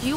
Do you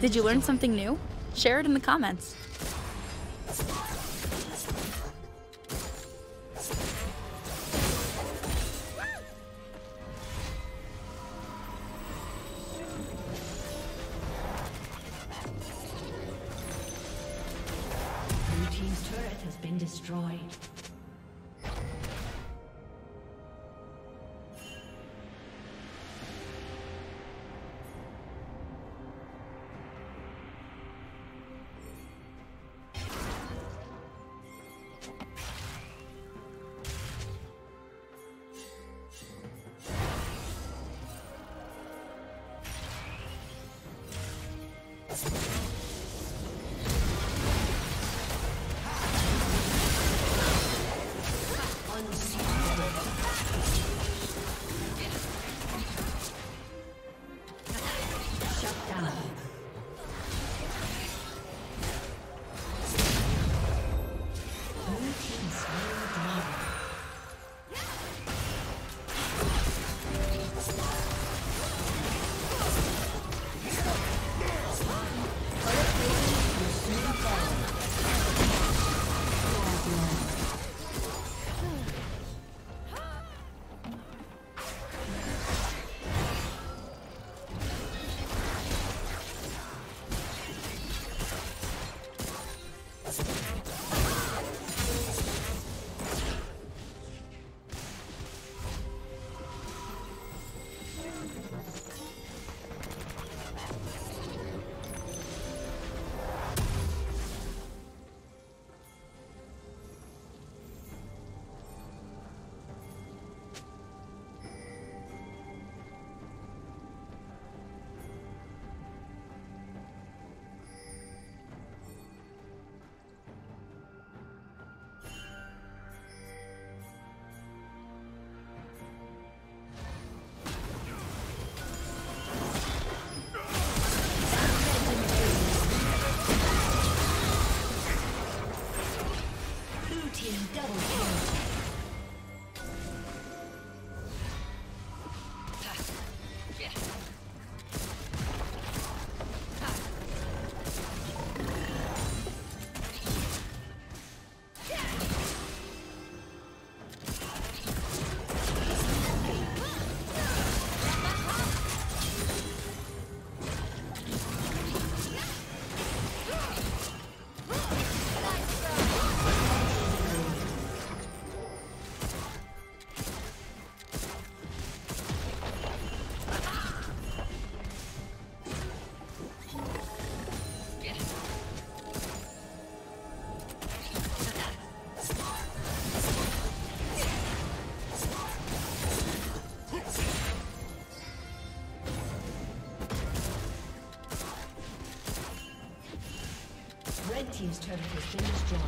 Did you learn something new? Share it in the comments. Blue team's turret has been destroyed. Team's turret has been destroyed.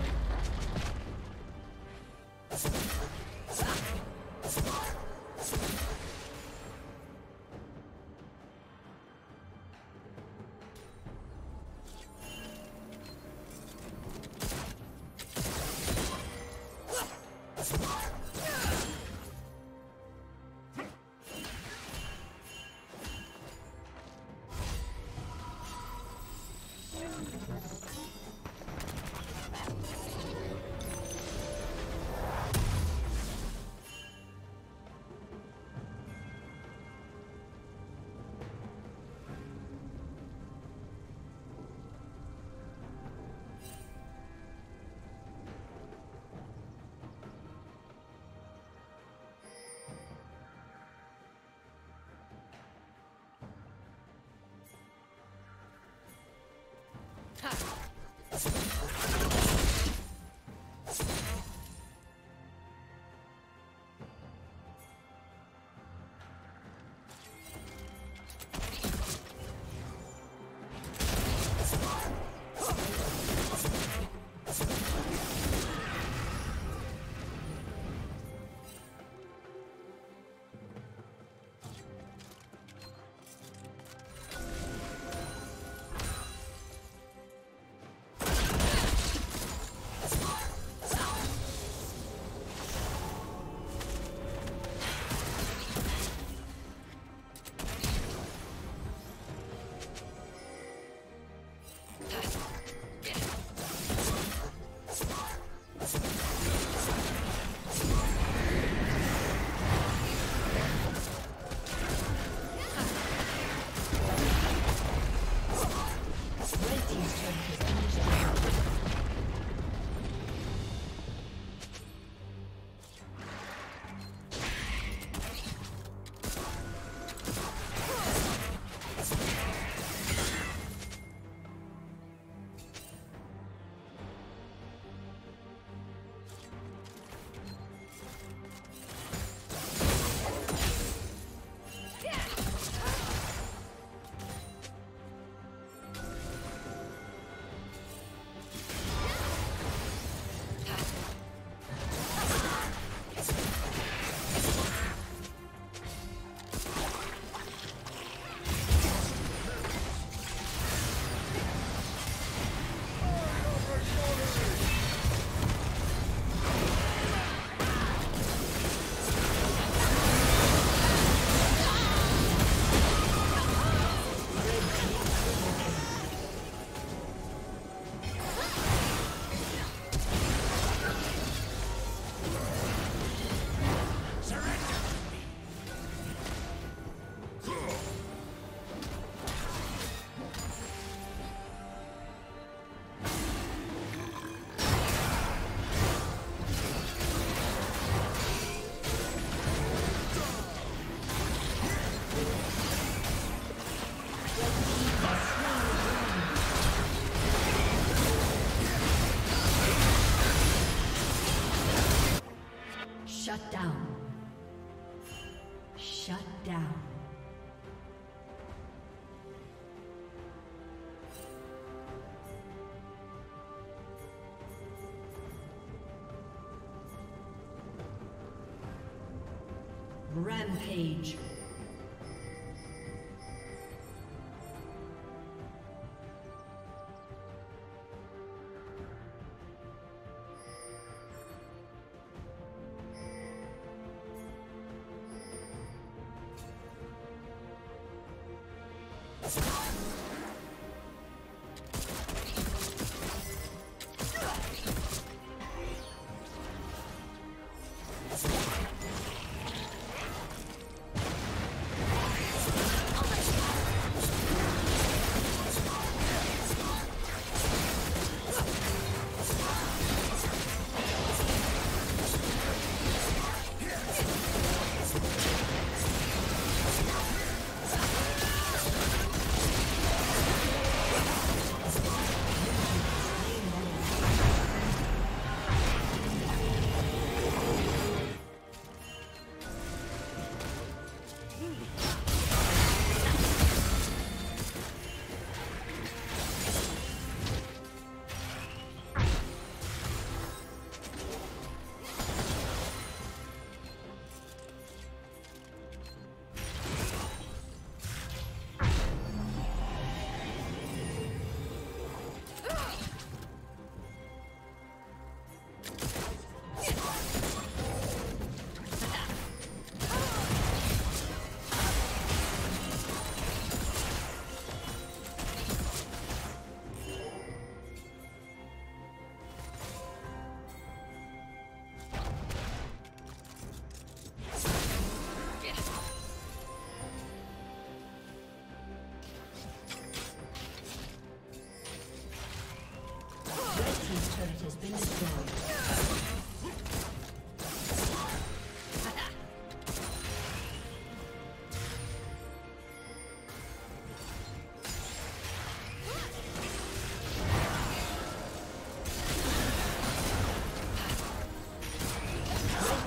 Rampage.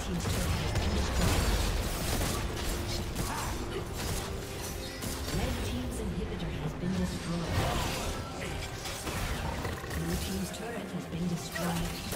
team's turret has been destroyed. Red team's inhibitor has been destroyed. Blue team's turret has been destroyed.